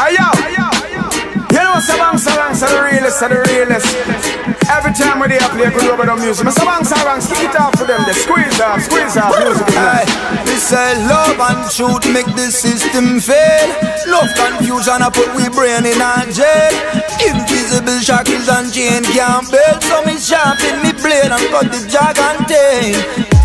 Ayo, you know what's Banx Ranx, the realest. Every time when they play good over the music, Mr. Banx Ranx, take it off for them, they squeeze off music. This love and truth make the system fail. Love confusion, I put we brain in a jail. Invisible shackles and Jane Campbell. So me sharpen me blade and cut the jag and tail.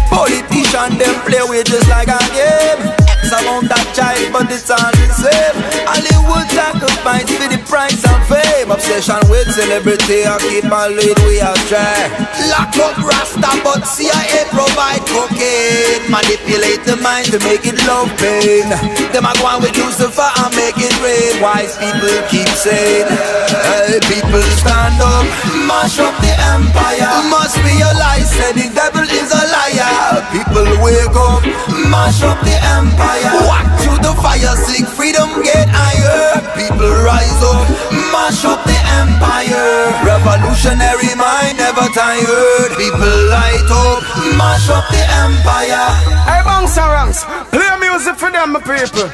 Politician them play with just like a game. X amount of child but it's all the same. Hollywood sacrifice for the price and fame. Obsession with celebrity I keep on lead we have tried. Lock up Rasta but CIA provide cocaine. Manipulate the mind to make it love pain. Them a go on with Lucifer and make it rain. Wise people keep saying, hey, people stand up, mash up the empire. Must realize that the devil is a liar. People wake up, mash up the empire. Walk through the fire, seek freedom, get higher. People rise up, mash up the empire. Revolutionary mind, never tired. People light up, mash up the empire. Hey Banx Ranx, play music for them people.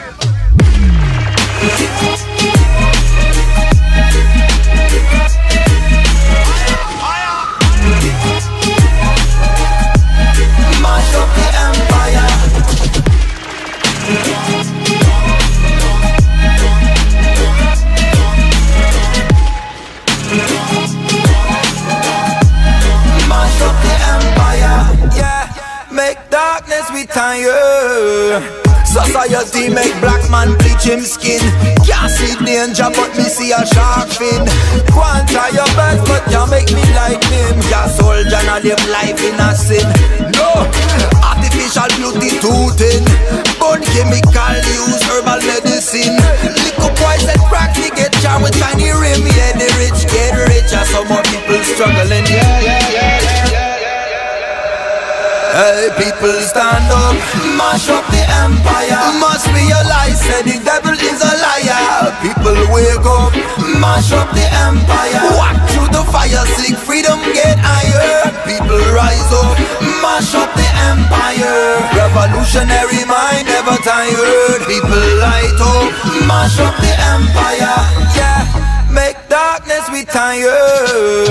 Society make black man bleach him skin. Can't see danger but me see a shark fin. Go and try your best but you make me like him. Your soldier and live life in a sin. No, artificial beauty too thin. Bone chemical use herbal medicine. Lick up wise and crack me get charmed with tiny rim. Yeah, the rich get richer, some more people struggling. Yeah. Hey, people stand up, mash up the empire. Must realize that the devil is a liar. People wake up, mash up the empire. Walk through the fire, seek freedom, get higher. People rise up, mash up the empire. Revolutionary mind, never tired. People light up, mash up the empire. Yeah, make darkness we tired.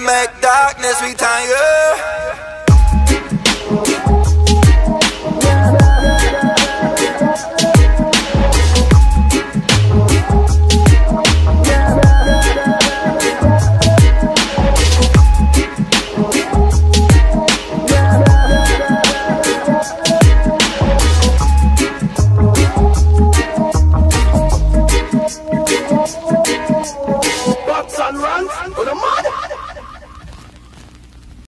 Make darkness retire.